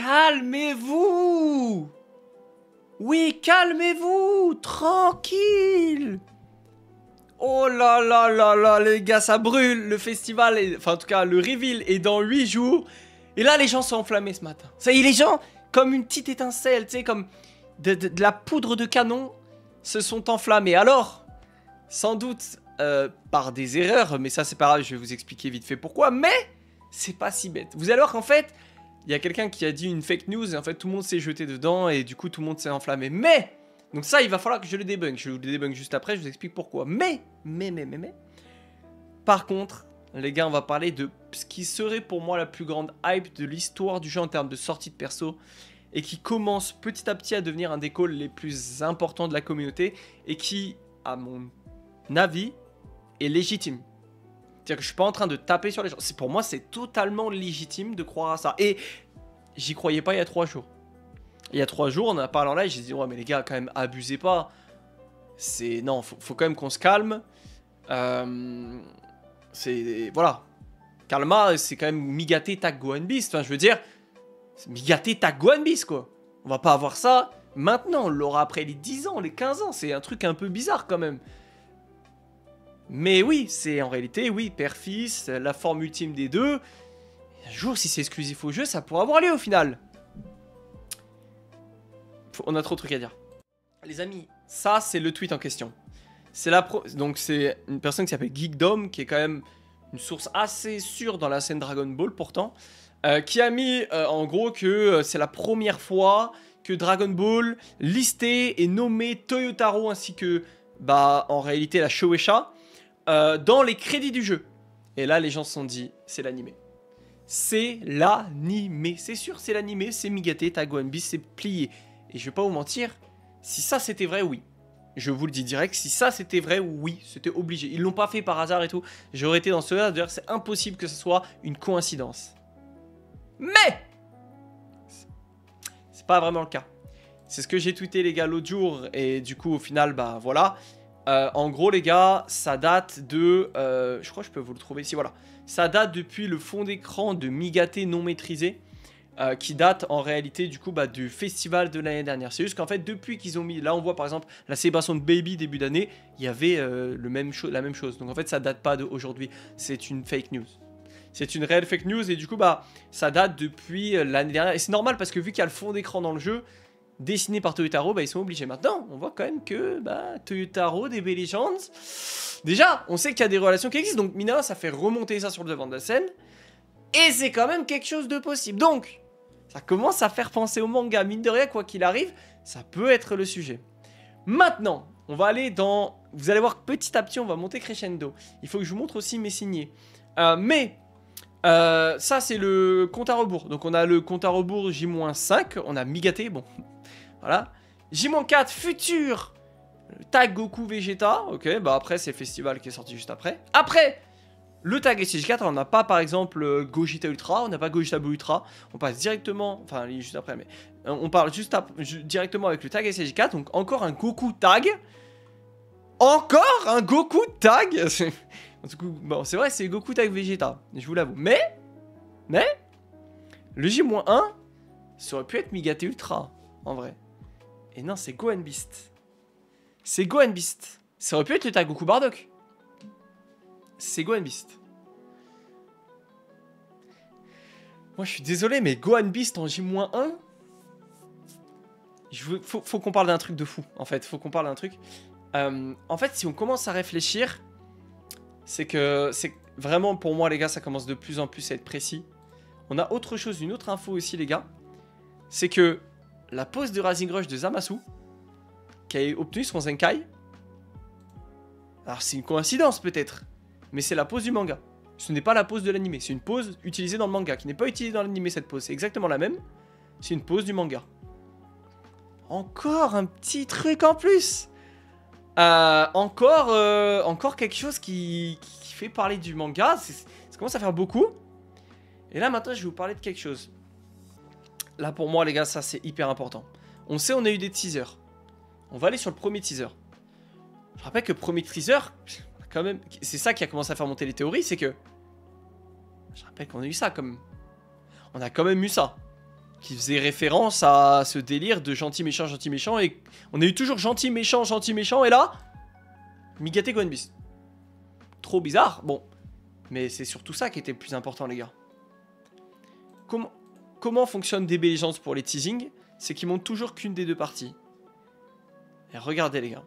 Calmez-vous! Oui, calmez-vous! Tranquille! Oh là là là là, les gars, ça brûle! Le festival, est... enfin en tout cas, le reveal est dans 8 jours. Et là, les gens sont enflammés ce matin. Ça y est, les gens, comme une petite étincelle, tu sais, comme de la poudre de canon, se sont enflammés. Alors, sans doute par des erreurs, mais ça c'est pas grave, je vais vous expliquer vite fait pourquoi, mais c'est pas si bête. Vous allez voir qu'en fait, il y a quelqu'un qui a dit une fake news, et en fait tout le monde s'est jeté dedans, et du coup tout le monde s'est enflammé. Mais, donc ça il va falloir que je le débunk, je vous le débunk juste après, je vous explique pourquoi. Mais, par contre, les gars, on va parler de ce qui serait pour moi la plus grande hype de l'histoire du jeu en termes de sortie de perso, et qui commence petit à petit à devenir un des calls les plus importants de la communauté, et qui, à mon avis, est légitime. C'est-à-dire que je suis pas en train de taper sur les gens. Pour moi, c'est totalement légitime de croire à ça. Et j'y croyais pas il y a 3 jours. Il y a 3 jours, on en a parlé en live, j'ai dit, ouais, mais les gars, quand même, abusez pas. C'est... Non, faut quand même qu'on se calme. C'est... Voilà. Calma, c'est quand même Migate Tag Gohan Beast. Enfin, je veux dire... Migate Tag Gohan Beast, quoi. On va pas avoir ça maintenant. On l'aura après les 10 ans, les 15 ans. C'est un truc un peu bizarre, quand même. Mais oui, c'est en réalité, oui, père-fils, la forme ultime des deux. Et un jour, si c'est exclusif au jeu, ça pourra avoir lieu au final. On a trop de trucs à dire. Les amis, ça, c'est le tweet en question. C'est la pro... Donc, c'est une personne qui s'appelle Geekdom, qui est quand même une source assez sûre dans la scène Dragon Ball, pourtant, qui a mis, en gros, que c'est la première fois que Dragon Ball listait et nommait Toyotaro, ainsi que, bah, en réalité, la Shoueisha, dans les crédits du jeu. Et là, les gens se sont dit, c'est l'animé. C'est l'animé. C'est sûr, c'est l'animé. C'est Migate Tag Gohan Beast, c'est plié. Et je vais pas vous mentir, si ça c'était vrai, oui. Je vous le dis direct, si ça c'était vrai, oui. C'était obligé. Ils l'ont pas fait par hasard et tout. J'aurais été dans ce cas. D'ailleurs, c'est impossible que ce soit une coïncidence. Mais c'est pas vraiment le cas. C'est ce que j'ai tweeté, les gars, l'autre jour. Et du coup, au final, bah voilà. En gros, les gars, ça date de... je crois que je peux vous le trouver ici, voilà. Ça date depuis le fond d'écran de Migate non maîtrisé, qui date en réalité, du coup, bah, du festival de l'année dernière. C'est juste qu'en fait, depuis qu'ils ont mis... Là, on voit, par exemple, la célébration de Baby début d'année, il y avait la même chose. Donc, en fait, ça date pas d'aujourd'hui. C'est une fake news. C'est une réelle fake news. Et du coup, bah, ça date depuis l'année dernière. Et c'est normal, parce que vu qu'il y a le fond d'écran dans le jeu... Dessiné par Toyotaro, bah, ils sont obligés. Maintenant, on voit quand même que bah, Toyotaro, DB Legends... Déjà, on sait qu'il y a des relations qui existent, donc Mina, ça fait remonter ça sur le devant de la scène. Et c'est quand même quelque chose de possible. Donc, ça commence à faire penser au manga. Mine de rien, quoi qu'il arrive, ça peut être le sujet. Maintenant, on va aller dans... Vous allez voir, petit à petit, on va monter crescendo. Il faut que je vous montre aussi mes signés. Ça, c'est le compte à rebours. Donc, on a le compte à rebours J-5. On a Migate, bon... Voilà. J-4, futur tag Goku Vegeta. Ok, bah après, c'est le festival qui est sorti juste après. Après, le tag SG4, on n'a pas, par exemple, Gogeta Ultra, on n'a pas Gogeta Blue Ultra. On passe directement, enfin, juste après, mais... On parle directement avec le tag SG4, donc encore un Goku tag. Encore un Goku tag. En tout cas, bon, c'est vrai, c'est Goku tag Vegeta, je vous l'avoue. Mais, le J-1, ça aurait pu être Migate Ultra, en vrai. Et non, c'est Gohan Beast. C'est Gohan Beast. Ça aurait pu être le tag Goku Bardock. C'est Gohan Beast. Moi, je suis désolé, mais Gohan Beast en J-1... Faut qu'on parle d'un truc de fou, en fait. Faut qu'on parle d'un truc. En fait, si on commence à réfléchir, c'est que... Vraiment, pour moi, les gars, ça commence de plus en plus à être précis. On a autre chose, une autre info aussi, les gars. C'est que... La pose de Rising Rush de Zamasu, qui a obtenu son Zenkai. Alors c'est une coïncidence peut-être, mais c'est la pose du manga. Ce n'est pas la pose de l'anime, c'est une pose utilisée dans le manga, qui n'est pas utilisée dans l'anime cette pose. C'est exactement la même, c'est une pose du manga. Encore un petit truc en plus. Encore quelque chose qui fait parler du manga, ça commence à faire beaucoup. Et là maintenant je vais vous parler de quelque chose. Là, pour moi, les gars, ça, c'est hyper important. On sait, on a eu des teasers. On va aller sur le premier teaser. Je rappelle que le premier teaser, quand même... C'est ça qui a commencé à faire monter les théories, c'est que... Je rappelle qu'on a eu ça, quand même. On a quand même eu ça. qui faisait référence à ce délire de gentil méchant et on a eu toujours gentil méchant et là Migate Gohan Beast. Trop bizarre, bon, mais c'est surtout ça qui était le plus important les gars. Comment fonctionne DB Legends pour les teasings? C'est qu'ils montent toujours qu'une des deux parties. Et regardez les gars,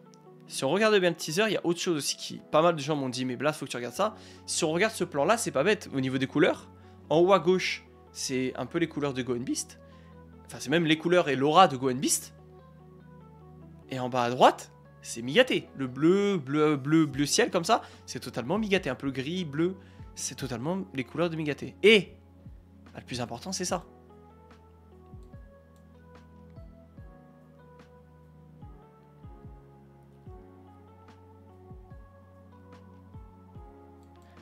si on regarde bien le teaser, il y a autre chose aussi qui... Pas mal de gens m'ont dit mais Blast faut que tu regardes ça. Si on regarde ce plan là, c'est pas bête au niveau des couleurs. En haut à gauche, c'est un peu les couleurs de Gohan Beast. Enfin, c'est même les couleurs et l'aura de Gohan Beast. Et en bas à droite, c'est Migate. Le bleu ciel comme ça, c'est totalement Migate. Un peu gris, bleu, c'est totalement les couleurs de Migate. Et bah, le plus important, c'est ça.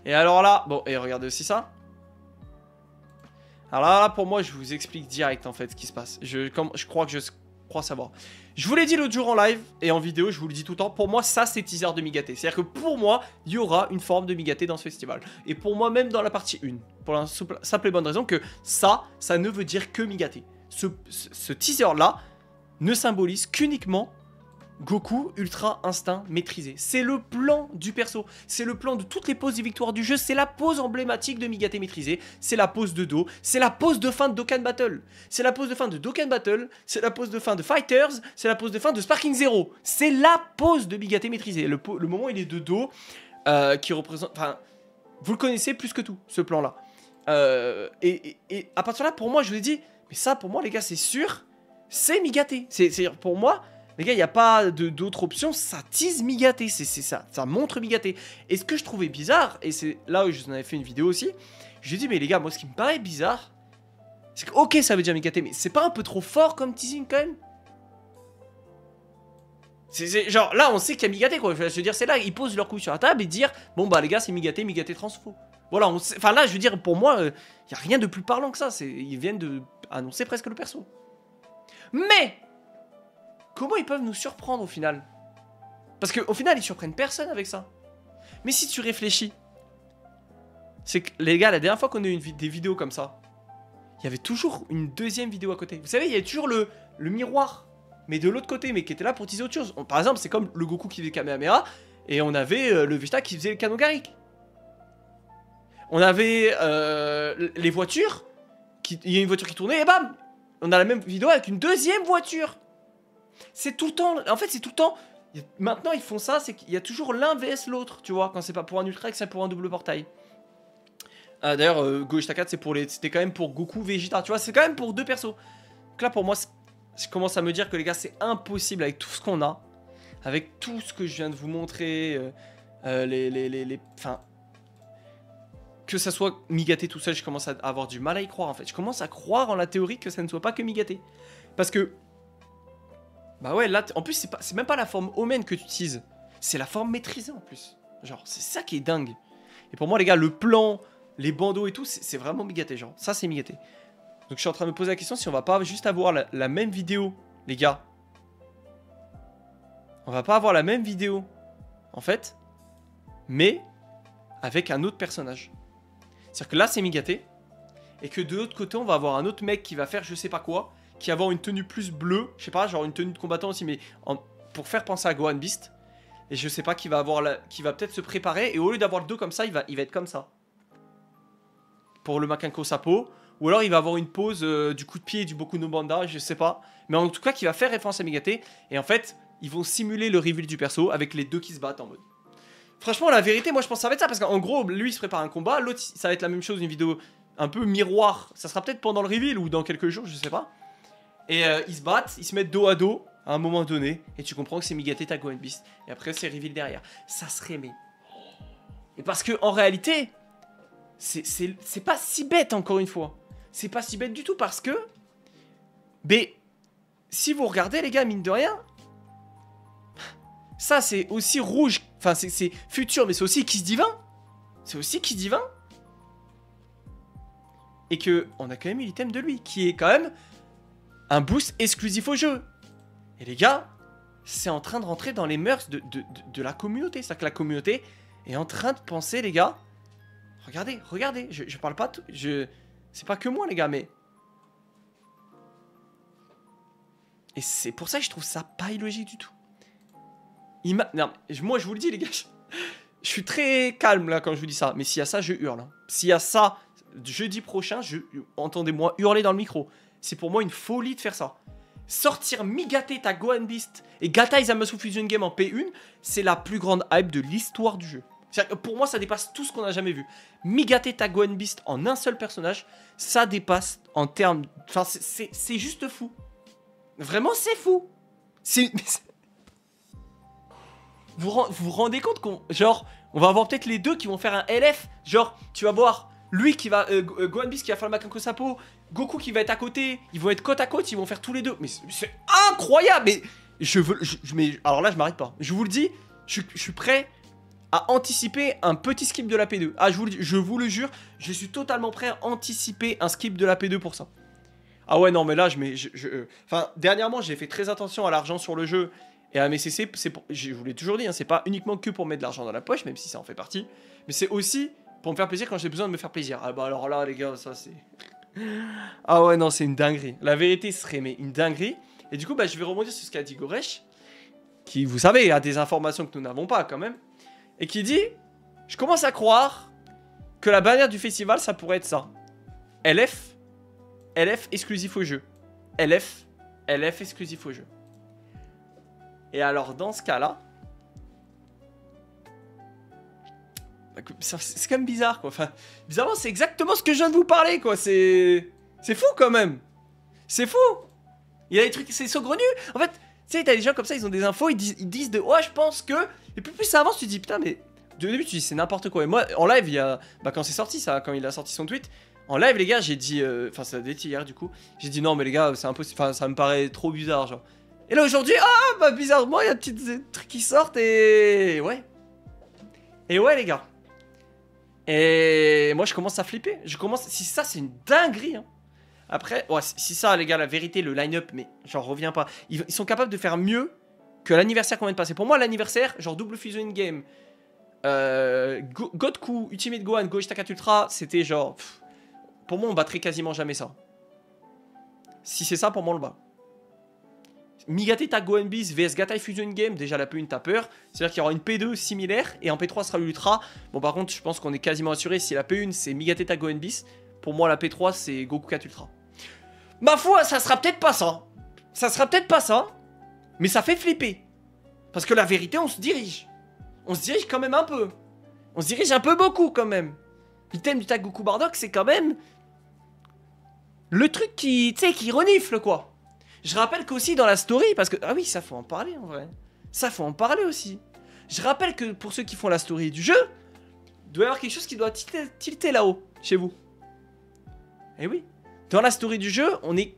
Et alors là, bon, et regardez aussi ça. Alors là, pour moi, je vous explique direct en fait ce qui se passe. Je crois savoir. Je vous l'ai dit l'autre jour en live et en vidéo, je vous le dis tout le temps. Pour moi, ça, c'est teaser de Migate. C'est-à-dire que pour moi, il y aura une forme de Migate dans ce festival. Et pour moi, même dans la partie 1. Pour la simple et bonne raison que ça ne veut dire que Migate. Ce teaser-là ne symbolise qu'uniquement Goku Ultra Instinct maîtrisé. C'est le plan du perso. C'est le plan de toutes les poses des victoires du jeu. C'est la pose emblématique de Migate maîtrisé. C'est la pose de dos. C'est la pose de fin de Dokkan Battle. C'est la pose de fin de Dokkan Battle. C'est la pose de fin de Fighters. C'est la pose de fin de Sparking Zero. C'est la pose de Migate maîtrisé. Le moment où il est de dos qui représente... Enfin, vous le connaissez plus que tout, ce plan-là. Et à partir de là, pour moi, je vous ai dit... Mais ça, pour moi, les gars, c'est sûr. C'est Migate. C'est pour moi... Les gars, il n'y a pas d'autre option, ça tease Migate, c'est ça, ça montre Migate. Et ce que je trouvais bizarre, et c'est là où je vous en avais fait une vidéo aussi, j'ai dit, mais les gars, moi ce qui me paraît bizarre, c'est que, ok, ça veut dire Migate, mais c'est pas un peu trop fort comme teasing quand même? Genre, là, on sait qu'il y a Migate, quoi. Je veux dire, c'est là, ils posent leur couille sur la table et dire, bon, bah les gars, c'est Migate, Migate transfo. Voilà, on sait, enfin là, je veux dire, pour moi, il n'y a rien de plus parlant que ça, ils viennent d'annoncer presque le perso. Mais comment ils peuvent nous surprendre au final? Parce qu'au final, ils surprennent personne avec ça. Mais si tu réfléchis, c'est que les gars, la dernière fois qu'on a eu des vidéos comme ça, il y avait toujours une deuxième vidéo à côté. Vous savez, il y avait toujours le miroir, mais de l'autre côté, mais qui était là pour teaser autre chose. Par exemple, c'est comme le Goku qui faisait Kamehameha, et on avait le Vegeta qui faisait le canon Garrick. On avait les voitures, il y a une voiture qui tournait, et bam! On a la même vidéo avec une deuxième voiture. C'est tout le temps, en fait c'est tout le temps, maintenant ils font ça, c'est qu'il y a toujours l'un vs l'autre, tu vois, quand c'est pas pour un ultra et que c'est pour un double portail. D'ailleurs, Gogeta 4 c'était quand même pour Goku, Vegeta, tu vois, c'est quand même pour deux persos. Donc là pour moi, je commence à me dire que les gars c'est impossible avec tout ce qu'on a, avec tout ce que je viens de vous montrer, que ça soit Migate tout seul, je commence à avoir du mal à y croire en fait. Je commence à croire en la théorie que ça ne soit pas que Migate. Parce que... Bah ouais, là, en plus, c'est même pas la forme Omen que tu utilises. C'est la forme maîtrisée, en plus. Genre, c'est ça qui est dingue. Et pour moi, les gars, le plan, les bandeaux et tout, c'est vraiment Migate, genre. Ça, c'est Migate. Donc, je suis en train de me poser la question si on va pas juste avoir la même vidéo, les gars. On va pas avoir la même vidéo, en fait, mais avec un autre personnage. C'est-à-dire que là, c'est Migate, et que de l'autre côté, on va avoir un autre mec qui va faire je sais pas quoi, qui va avoir une tenue plus bleue, je sais pas, genre une tenue de combattant aussi, mais pour faire penser à Gohan Beast. Et je sais pas, qui va peut-être se préparer, et au lieu d'avoir le dos comme ça, il va être comme ça. Pour le Makankōsappō, ou alors il va avoir une pose du coup de pied et du Boku no Banda, je sais pas. Mais en tout cas, qui va faire référence à Migate, et en fait, ils vont simuler le reveal du perso avec les deux qui se battent en mode. Franchement, la vérité, moi je pense que ça va être ça, parce qu'en gros, lui il se prépare à un combat, l'autre ça va être la même chose, une vidéo un peu miroir. Ça sera peut-être pendant le reveal ou dans quelques jours, je sais pas. Et ils se battent, ils se mettent dos à dos à un moment donné, et tu comprends que c'est Migate ta Gohan Beast. Et après c'est reveal derrière. Ça serait mais... Et parce que en réalité, c'est pas si bête encore une fois. C'est pas si bête du tout parce que... Mais si vous regardez les gars, mine de rien... Ça c'est aussi rouge, enfin c'est futur, mais c'est aussi Kiss Divin. C'est aussi Kiss Divin. Et que on a quand même eu l'item de lui, qui est quand même... un boost exclusif au jeu. Et les gars, c'est en train de rentrer dans les mœurs de la communauté. C'est-à-dire que la communauté est en train de penser, les gars. Regardez, regardez. Je parle pas tout. C'est pas que moi, les gars, mais... Et c'est pour ça que je trouve ça pas illogique du tout. Non, moi je vous le dis les gars, je suis très calme là quand je vous dis ça. Mais s'il y a ça, je hurle. S'il y a ça jeudi prochain, entendez-moi hurler dans le micro. C'est pour moi une folie de faire ça. Sortir Migate ta Gohan Beast et Gata Zamasu Fusion Game en P1, c'est la plus grande hype de l'histoire du jeu. Pour moi, ça dépasse tout ce qu'on a jamais vu. Migate ta Gohan Beast en un seul personnage, ça dépasse en termes... Enfin, c'est juste fou. Vraiment, c'est fou. Vous vous rendez compte qu'on... Genre, on va avoir peut-être les deux qui vont faire un LF. Genre, tu vas voir... Lui qui va, Gohan Beast qui va faire le Makankōsappō, Goku qui va être à côté, ils vont être côte à côte, ils vont faire tous les deux. Mais c'est incroyable. Mais alors là je m'arrête pas. Je vous le dis, je suis prêt à anticiper un petit skip de la P2. Ah je vous le jure, je suis totalement prêt à anticiper un skip de la P2 pour ça. Ah ouais non mais là enfin dernièrement j'ai fait très attention à l'argent sur le jeu et à mes CC. Je vous l'ai toujours dit, hein, c'est pas uniquement que pour mettre de l'argent dans la poche, même si ça en fait partie, mais c'est aussi pour me faire plaisir quand j'ai besoin de me faire plaisir. Ah bah alors là les gars, ça c'est... Ah ouais non, c'est une dinguerie. La vérité serait mais une dinguerie. Et du coup bah je vais rebondir sur ce qu'a dit Goresh, qui vous savez a des informations que nous n'avons pas quand même, et qui dit: je commence à croire que la bannière du festival ça pourrait être ça. LF, LF exclusif au jeu. LF, LF exclusif au jeu. Et alors dans ce cas là, c'est quand même bizarre quoi. Enfin, bizarrement c'est exactement ce que je viens de vous parler quoi. C'est fou quand même. C'est fou. Il y a des trucs, c'est saugrenus. En fait, tu sais, t'as des gens comme ça, ils ont des infos, ils disent de ouais, je pense que. Et puis plus ça avance, tu te dis putain, mais au début tu dis c'est n'importe quoi. Et moi en live, il y a quand c'est sorti ça, quand il a sorti son tweet en live, les gars, j'ai dit enfin ça date hier du coup, j'ai dit non mais les gars, c'est impossible, enfin ça me paraît trop bizarre genre. Et là aujourd'hui, ah bah bizarrement il y a des petits trucs qui sortent et ouais. Et ouais les gars. Et moi je commence à flipper, si ça c'est une dinguerie hein. Après, ouais, si ça les gars, la vérité, le line-up, mais j'en reviens pas. Ils sont capables de faire mieux que l'anniversaire qu'on vient de passer. Pour moi l'anniversaire, genre double fusion in-game, Goku, Ultimate Gohan, Gogeta Ultra, c'était genre... Pff, pour moi on battrait quasiment jamais ça. Si c'est ça, pour moi on le bat. Migate ta Gohan Beast vs Gatai Fusion Game, déjà la P1 t'as peur, c'est-à-dire qu'il y aura une P2 similaire et en P3 sera l'Ultra. Bon par contre je pense qu'on est quasiment assuré, si la P1 c'est Migate ta Gohan Beast, pour moi la P3 c'est Goku 4 Ultra. Ma foi, ça sera peut-être pas ça, ça sera peut-être pas ça, mais ça fait flipper. Parce que la vérité on se dirige quand même un peu, on se dirige un peu beaucoup quand même. Le thème du tag Goku Bardock c'est quand même le truc qui, tu sais, qui renifle quoi. Je rappelle qu'aussi dans la story, parce que... Ah oui, ça faut en parler en vrai. Ça faut en parler aussi. Je rappelle que pour ceux qui font la story du jeu, il doit y avoir quelque chose qui doit tilter là-haut, chez vous. Eh oui. Dans la story du jeu, on est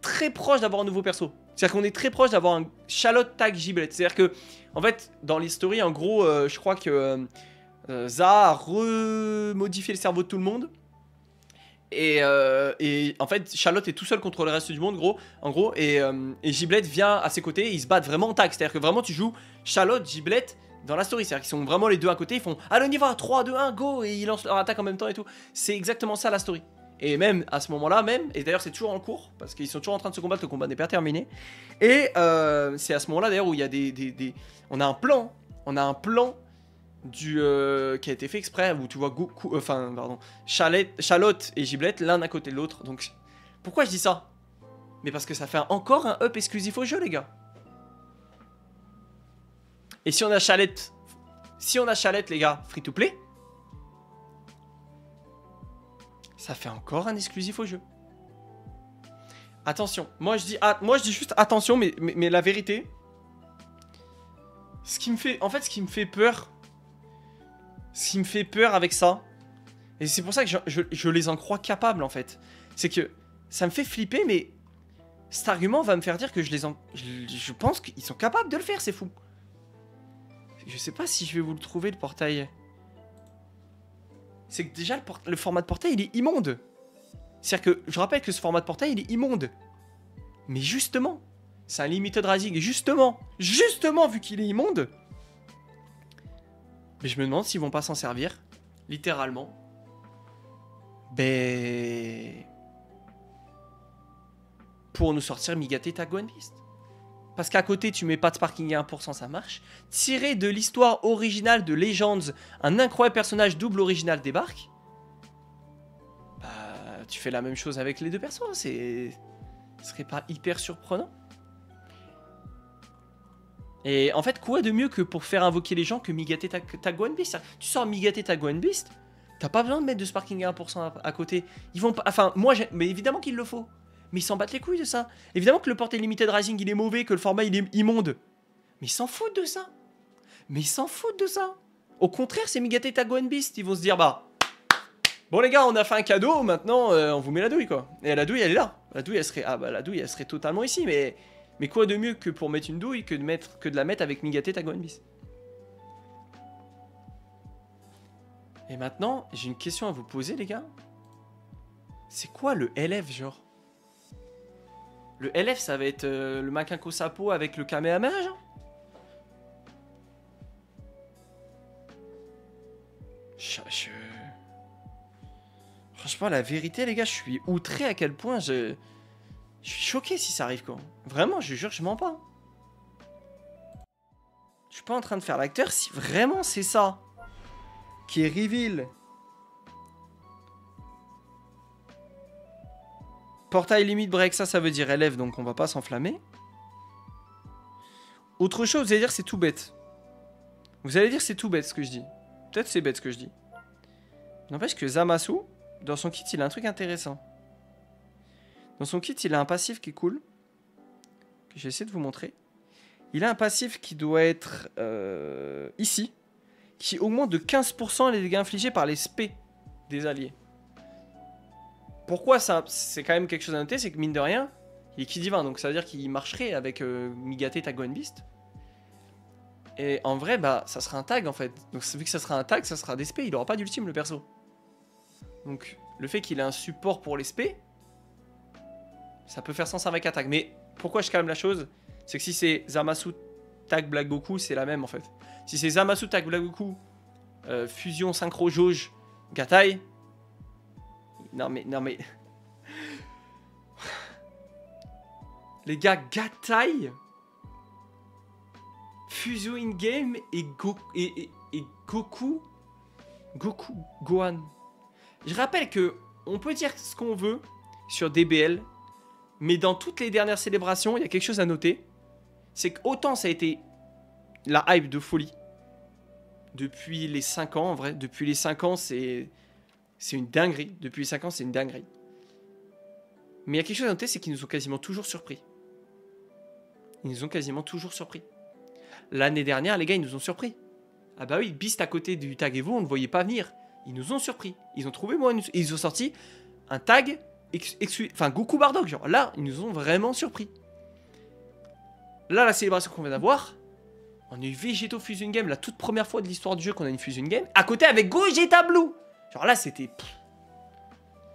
très proche d'avoir un nouveau perso. C'est-à-dire qu'on est très proche d'avoir un Shallot tag Giblet. C'est-à-dire que, en fait, dans les stories, en gros, je crois que Za a remodifié le cerveau de tout le monde. Et en fait Shallot est tout seul contre le reste du monde en gros et Giblet vient à ses côtés et ils se battent vraiment en tag. C'est à dire que vraiment tu joues Shallot, Giblet dans la story. C'est à dire qu'ils sont vraiment les deux à côté, ils font allez on y va, 3, 2, 1, go, et ils lancent leur attaque en même temps et tout. C'est exactement ça la story. Et même à ce moment là même, et d'ailleurs c'est toujours en cours parce qu'ils sont toujours en train de se combattre, le combat n'est pas terminé. Et c'est à ce moment là d'ailleurs où il y a on a un plan, qui a été fait exprès, où tu vois Goku, enfin pardon, Shallot et Giblet l'un à côté de l'autre. Donc pourquoi je dis ça? Mais parce que ça fait encore un up exclusif au jeu les gars. Et si on a Shallot, les gars, free to play, ça fait encore un exclusif au jeu. Attention, moi je dis juste attention, mais la vérité, ce qui me fait peur, avec ça, et c'est pour ça que je les en crois capables en fait, c'est que ça me fait flipper, mais cet argument va me faire dire que je pense qu'ils sont capables de le faire, c'est fou. Je sais pas si je vais vous le trouver le portail. C'est que déjà le format de portail il est immonde. C'est-à-dire que je rappelle que ce format de portail il est immonde. Mais justement, c'est un limited rising, et justement vu qu'il est immonde, mais je me demande s'ils vont pas s'en servir, littéralement. Pour nous sortir Migate ta Gohan Beast. parce qu'à côté tu mets pas de Sparking à 1%, ça marche. Tiré de l'histoire originale de Legends, un incroyable personnage double original débarque. Bah, tu fais la même chose avec les deux persos, c'est... Ce serait pas hyper surprenant. Et en fait, quoi de mieux que pour faire invoquer les gens que Migate Taguan Beast? Tu sors Migate Taguan Beast, t'as pas besoin de mettre de Sparking à 1% à côté. Ils vont pas... Enfin, moi, mais évidemment qu'il le faut. Mais ils s'en battent les couilles de ça. Évidemment que le Porté Limited Rising, il est mauvais, que le format, il est immonde. Mais ils s'en foutent de ça. Au contraire, c'est Migate Taguan Beast. Ils vont se dire, bah... Bon les gars, on a fait un cadeau, maintenant on vous met la douille quoi. Et la douille elle est là. La douille elle serait, ah bah la douille elle serait totalement ici, mais quoi de mieux que pour mettre une douille que de, la mettre avec Migate Taguan Beast. Et maintenant, j'ai une question à vous poser les gars. C'est quoi le LF genre? Le LF ça va être le Makankōsappō avec le Kamehameha genre? Franchement, la vérité, les gars, je suis outré à quel point je suis choqué si ça arrive, quoi. Vraiment, je jure, je mens pas. Je suis pas en train de faire l'acteur si vraiment c'est ça qui est reveal. Portail limite break, ça veut dire élève, donc on va pas s'enflammer. Autre chose, vous allez dire c'est tout bête. Vous allez dire c'est tout bête ce que je dis. Peut-être c'est bête ce que je dis. N'empêche que Zamasu... Dans son kit, il a un truc intéressant. Dans son kit, il a un passif qui est cool. Que j'ai essayé de vous montrer. Il a un passif qui doit être ici. Qui augmente de 15% les dégâts infligés par les spé des alliés. Pourquoi ça? C'est quand même quelque chose à noter, c'est que mine de rien, il est ki divin. Donc ça veut dire qu'il marcherait avec Migate Taguan Beast. Et en vrai, bah ça sera un tag en fait. Donc vu que ça sera un tag, ça sera des spé. Il n'aura pas d'ultime le perso. Donc, le fait qu'il ait un support pour les spé, ça peut faire sens avec un tag. Mais pourquoi je calme la chose? C'est que si c'est Zamasu tag Black Goku, c'est la même en fait. Si c'est Zamasu tag Black Goku, fusion synchro jauge Gatai. Non mais. Les gars, Gatai, fusion in-game et Gohan. Je rappelle que on peut dire ce qu'on veut sur DBL, mais dans toutes les dernières célébrations, il y a quelque chose à noter. C'est qu'autant ça a été la hype de folie. Depuis les 5 ans, en vrai. Depuis les 5 ans, c'est une dinguerie. Mais il y a quelque chose à noter, c'est qu'ils nous ont quasiment toujours surpris. L'année dernière, les gars, ils nous ont surpris. Ah bah oui, Beast à côté du Tag Evo, on ne voyait pas venir. Ils nous ont surpris. Ils ont trouvé moi. Ils ont sorti un tag. Enfin, Goku Bardock. Genre là, ils nous ont vraiment surpris. Là, la célébration qu'on vient d'avoir, on a eu Vegeto Fusion Game. La toute première fois de l'histoire du jeu qu'on a une Fusion Game. À côté avec Gogeta Blue. Genre là, c'était.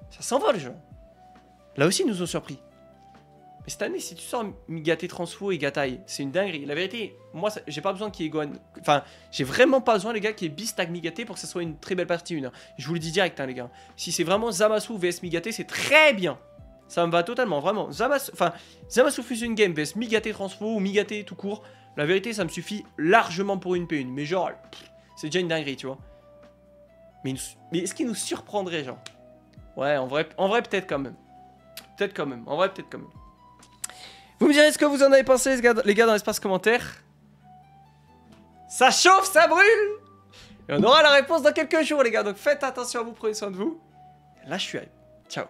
Ça s'envole, genre. Là aussi, ils nous ont surpris. Mais cette année, si tu sors Migate Transfo et Gatai, c'est une dinguerie. La vérité, moi, j'ai pas besoin qu'il y ait Gohan. Enfin, j'ai vraiment pas besoin, les gars, qu'il y ait Beast Tag Migate pour que ça soit une très belle partie 1. Je vous le dis direct, hein, les gars. Si c'est vraiment Zamasu vs Migate, c'est très bien. Ça me va totalement, vraiment. Zamasu Fusion Game vs Migate Transfo ou Migate tout court. La vérité, ça me suffit largement pour une P1. Mais genre, c'est déjà une dinguerie, tu vois. Mais est-ce qu'il nous surprendrait, genre? Ouais, en vrai peut-être quand même. Vous me direz ce que vous en avez pensé, les gars dans l'espace commentaire. Ça chauffe, ça brûle. Et on aura la réponse dans quelques jours, les gars. Donc faites attention à vous, prenez soin de vous. Et là, je suis hype. Ciao.